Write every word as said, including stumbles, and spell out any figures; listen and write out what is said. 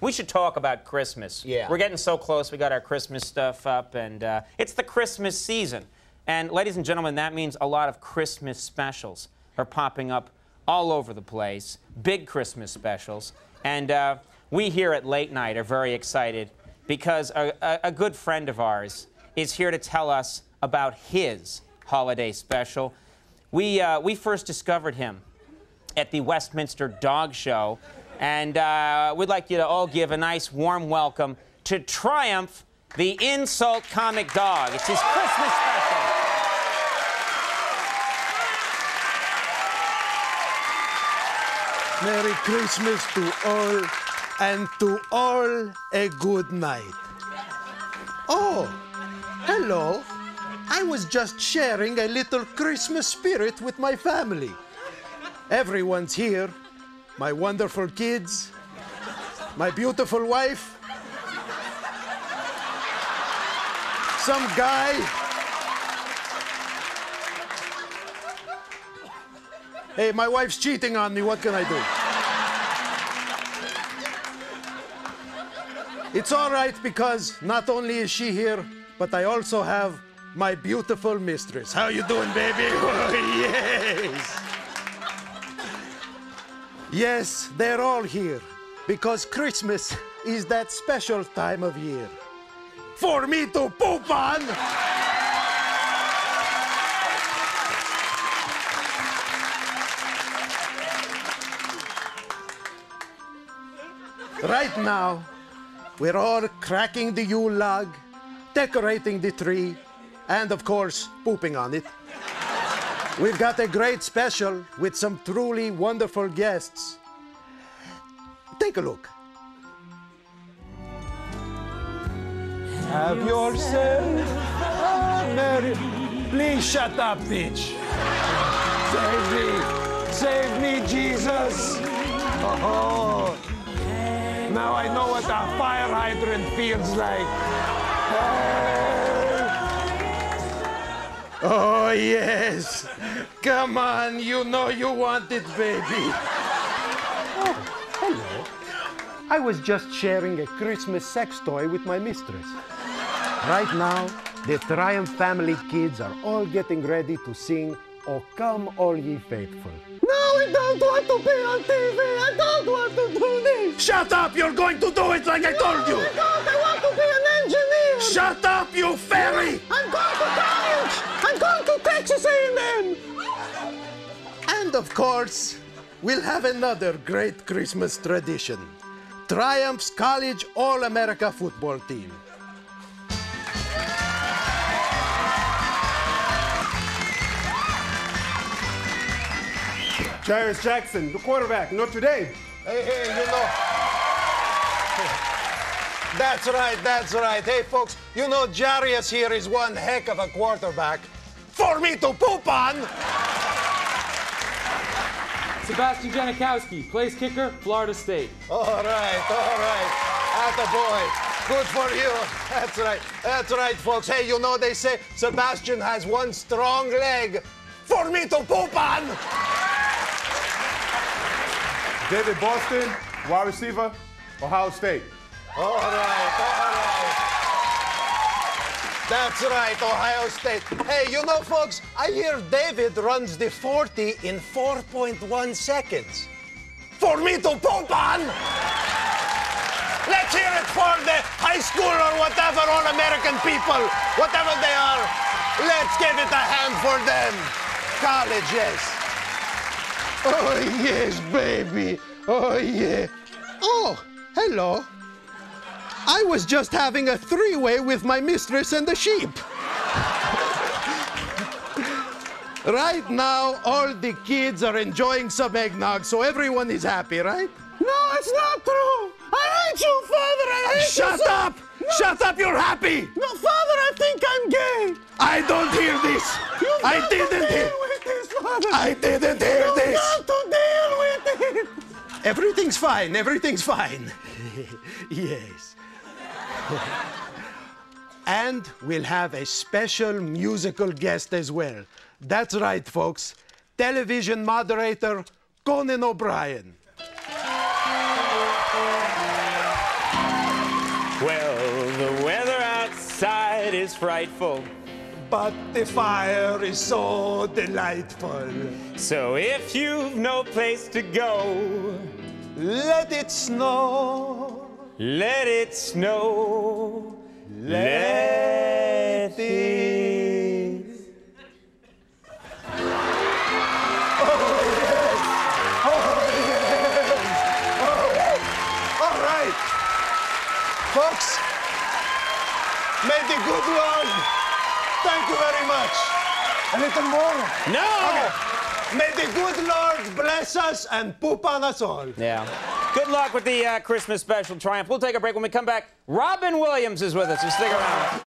We should talk about Christmas. Yeah. We're getting so close. We got our Christmas stuff up, and uh, it's the Christmas season. And ladies and gentlemen, that means a lot of Christmas specials are popping up all over the place, big Christmas specials. And uh, we here at Late Night are very excited because a, a, a good friend of ours is here to tell us about his holiday special. We, uh, we first discovered him at the Westminster Dog Show. And uh, we'd like you to all give a nice warm welcome to Triumph, the insult comic dog. It's his Christmas special. Merry Christmas to all, and to all a good night. Oh, hello. I was just sharing a little Christmas spirit with my family. Everyone's here. My wonderful kids, my beautiful wife, some guy. Hey, my wife's cheating on me, what can I do? It's all right because not only is she here, but I also have my beautiful mistress. How you doing, baby? Oh, yes. Yes, they're all here, because Christmas is that special time of year for me to poop on. Right now, we're all cracking the Yule log, decorating the tree, and of course, pooping on it. We've got a great special with some truly wonderful guests. Take a look. Have yourself a merry... Please shut up, bitch. Save me. Save me, Jesus. Oh. Now I know what a fire hydrant feels like. Oh. Oh, yes. Come on, you know you want it, baby. Oh, hello. I was just sharing a Christmas sex toy with my mistress. Right now, the Triumph family kids are all getting ready to sing O Come All Ye Faithful. No, I don't want to be on T V. I don't want to do this. Shut up. You're going to do it like no, I told you. I don't. I want to be an engineer. Shut up, you fairy. I'm going to college. I'm going to Texas A and M. And of course, we'll have another great Christmas tradition. Triumph's College All-America football team. Jarius Jackson, the quarterback, Notre Dame. Hey, hey, you know. That's right, that's right. Hey, folks, you know Jarius here is one heck of a quarterback. For me to poop on! Sebastian Janikowski, plays kicker, Florida State. All right, all right. Attaboy. Good for you. That's right, that's right, folks. Hey, you know they say Sebastian has one strong leg. For me to poop on! David Boston, wide receiver, Ohio State. All right, all right. That's right, Ohio State. Hey, you know, folks, I hear David runs the forty in four point one seconds. For me to poop on! Let's hear it for the high school or whatever, all American people, whatever they are. Let's give it a hand for them. College, yes. Oh, yes, baby. Oh, yeah. Oh, hello. I was just having a three-way with my mistress and the sheep. Right now, all the kids are enjoying some eggnog, so everyone is happy, right? No, it's not true. I hate you, Father. I hate Shut you. Shut up. No. Shut up. You're happy. No, Father, I think I'm gay. I don't hear this. You've I got didn't to deal hear with this, Father. I didn't hear You've this. Got to deal with it. Everything's fine. Everything's fine. Yes. And we'll have a special musical guest as well. That's right, folks. Television moderator Conan O'Brien. Well, the weather outside is frightful, but the fire is so delightful. So if you've no place to go, let it snow, let it snow, let, let it... Oh, yes! Oh, yes! Oh, yes! All right! Folks, made a good one. Thank you very much. A little more? No! Okay. May the good Lord bless us and poop on us all. Yeah. Good luck with the uh, Christmas special, Triumph. We'll take a break. When we come back, Robin Williams is with us, so stick around.